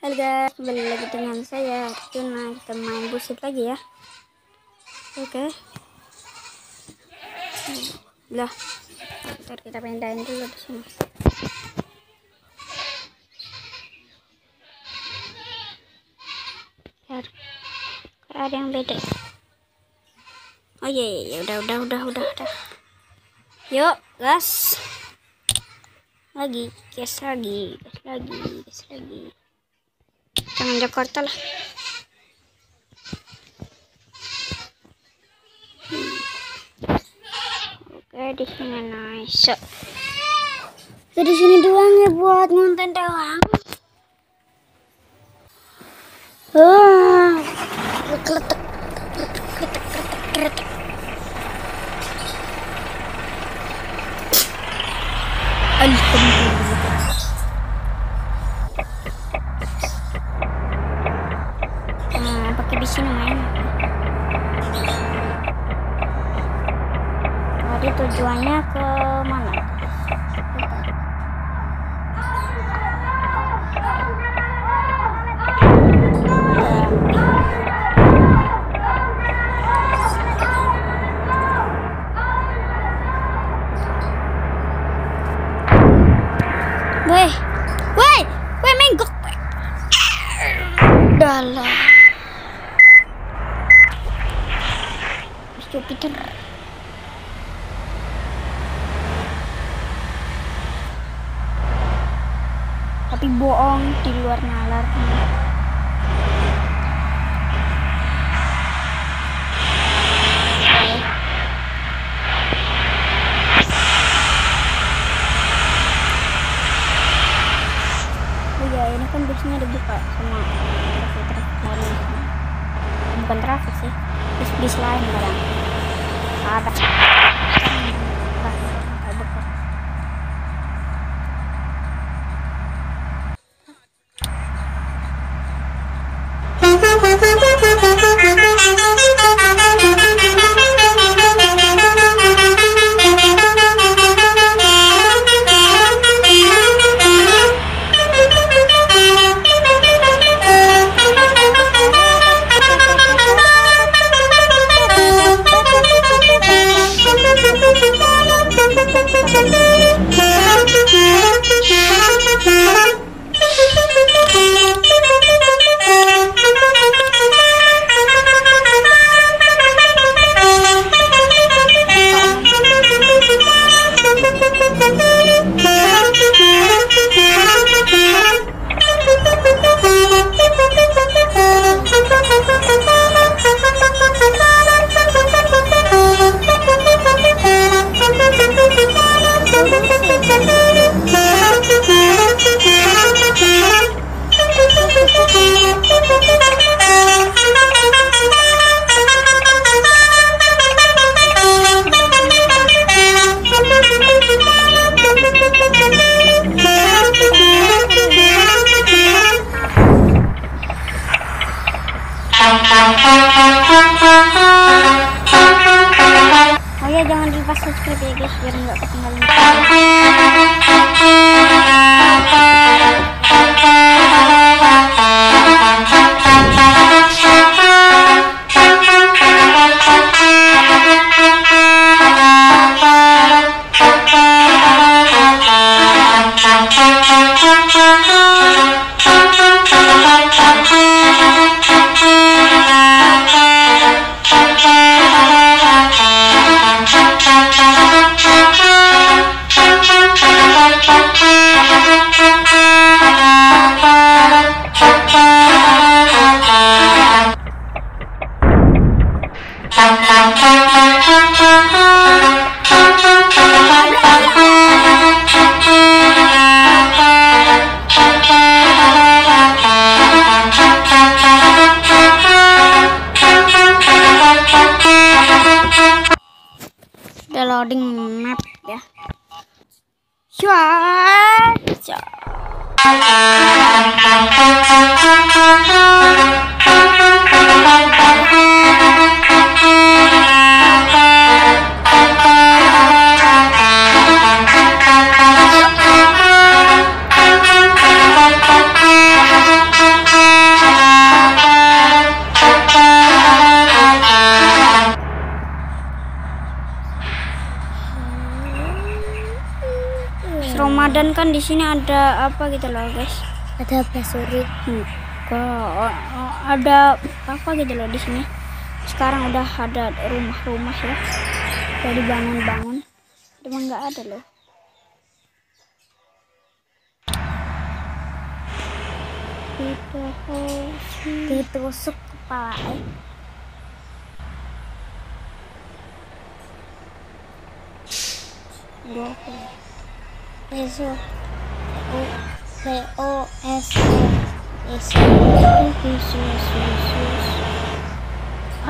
Halo guys, kembali lagi dengan saya Tuna. Kita main busit lagi ya. Oke. Lah, ntar kita pindahin dulu di sini. Biar ada yang beda. Oh iya, udah. Yuk, gas. Lagi, gas lagi. Jangan Jakarta lah. Oke, di sini nice. Jadi di sini doang ya buat ngonten doang. Wah, kletek. Pakai besi main. Jadi tujuannya ke mana? Weh, menggok. Dalah. Jupiter. Tapi bohong, di luar nalar. Kan busnya dibuka sama traffic warning, bukan traffic sih, bis lain barang ada buka. Jangan lupa subscribe ya guys, biar nggak ketinggalan. Loading map ya. dan kan di sini ada apa gitu loh guys, ada basurit. Ada apa gitu loh di sini. Sekarang udah ada rumah-rumah ya, udah dibangun-bangun, cuma nggak ada loh. Ditusuk kepala.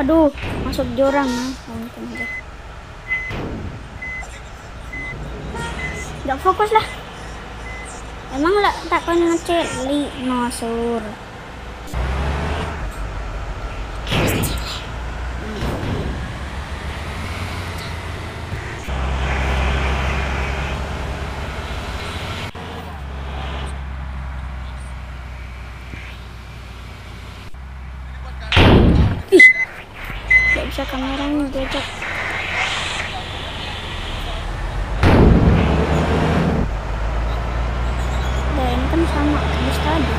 Aduh, masuk jurang ya. Nggak fokus lah. Emang lah tak kan ngeceli nosur. Kameranya becek. Dan kan sama habis tadi.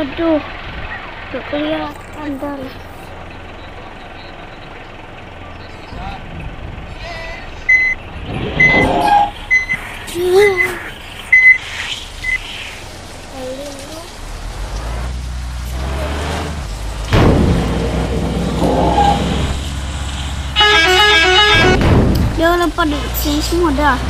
Aduh, gak kelihatan dari. Dia lepas di sini semua dah.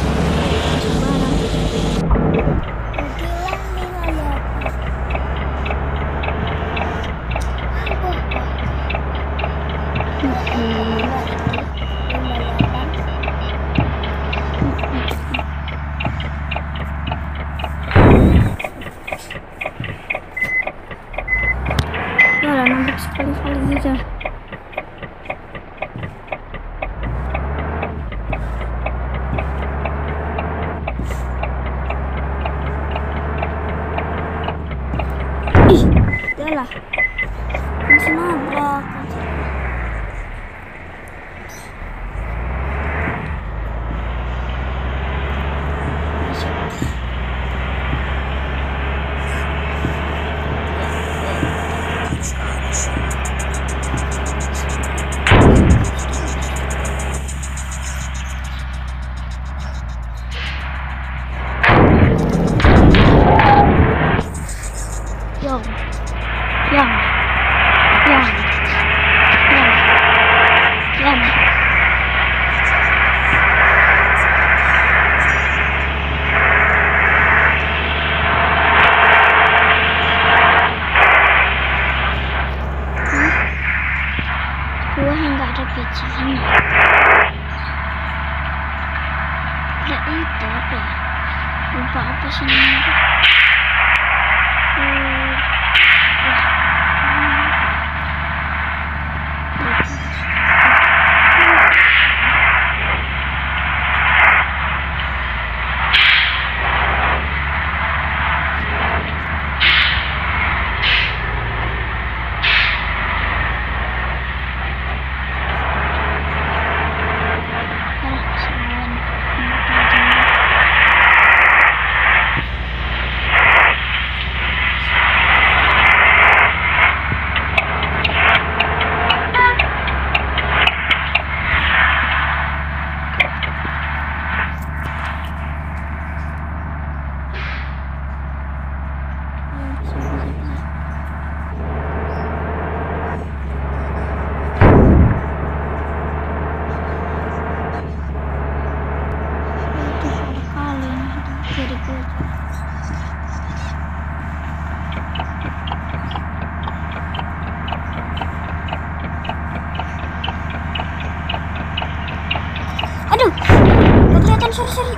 sorry.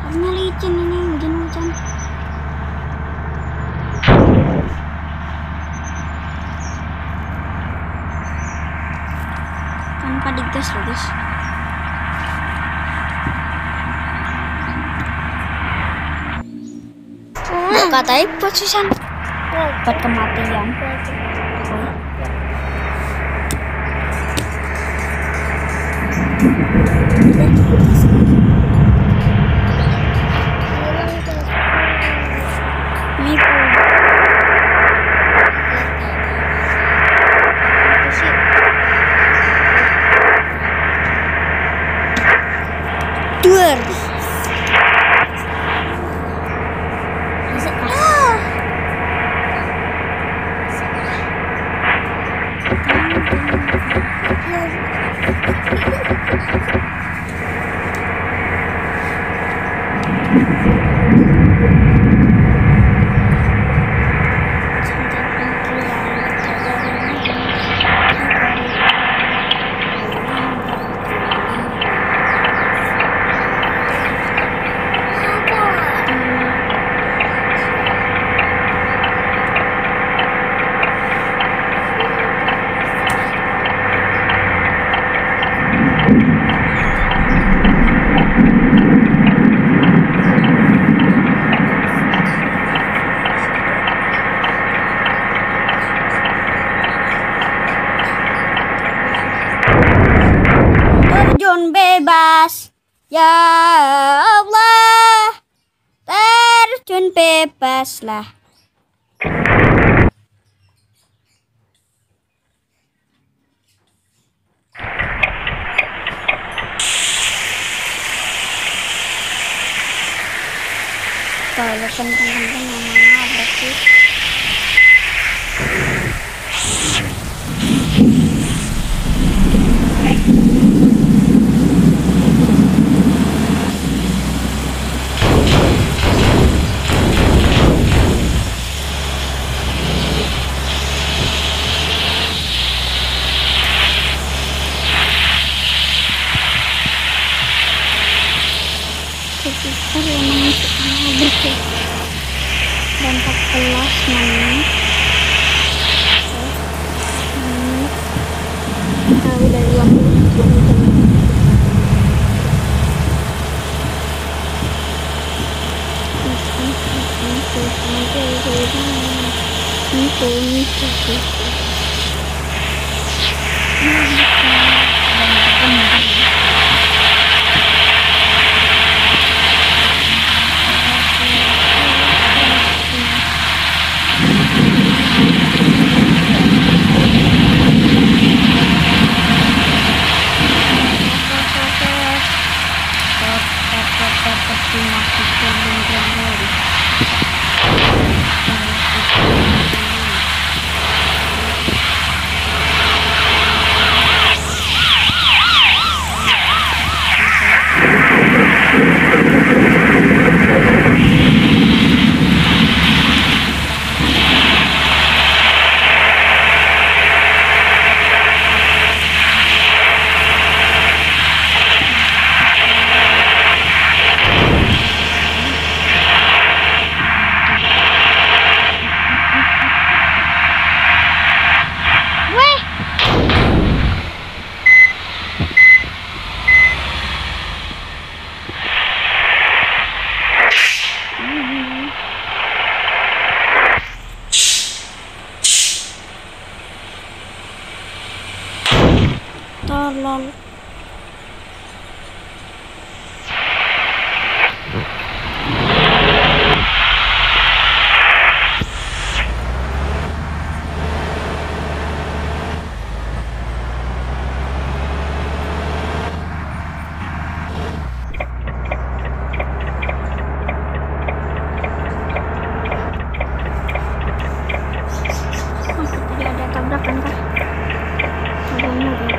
Karena licin ini hujan-hujan. Tanpa digas loh guys. Katanya posisan obat kematian. Bebaslah. Kalau teman-teman mau berarti tidak ada tabrakan kah? Tidak ada.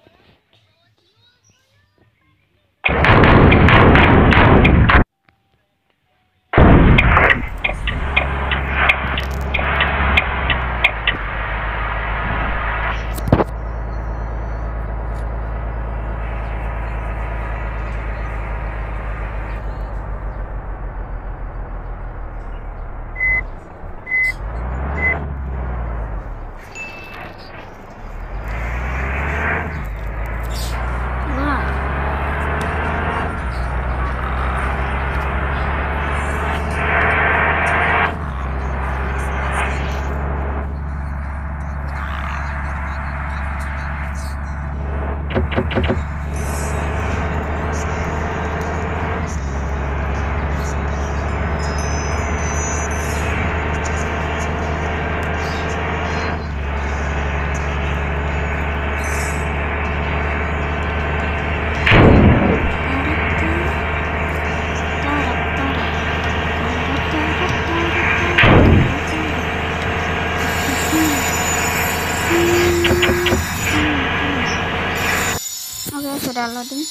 Sudah loading.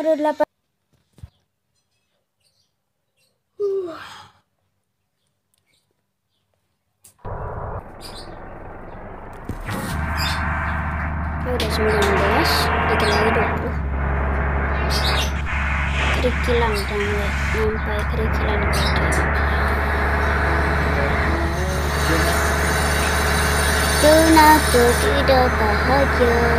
Aduh, 8. Udah 19, dikit lagi 20. Kerikilan dan sampai kerikilan gitu. Tunatu tidak bahagia.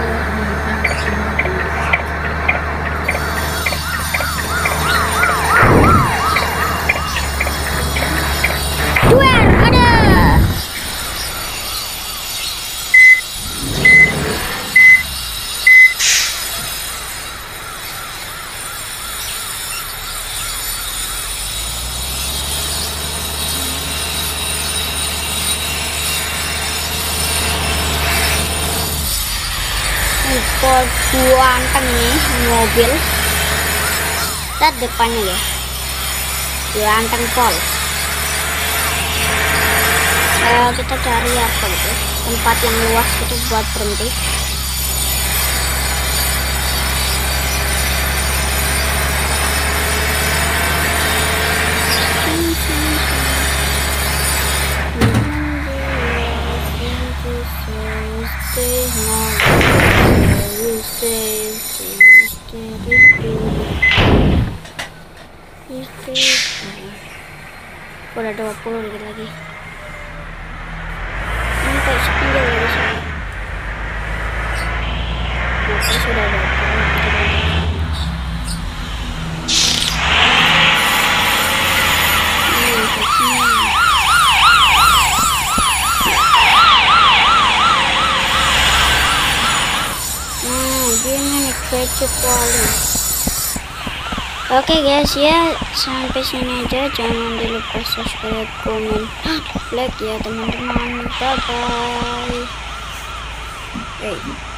Ganteng nih mobil. Lihat depannya ya. Ganteng pol. Kita cari apa gitu, tempat yang luas gitu buat berhenti. Udah 20 dikit lagi. Ini kayak sepinggir ya di sini. Terus udah 20. Oke guys ya, sampai sini aja, jangan lupa subscribe, komen, like ya teman-teman. Bye bye.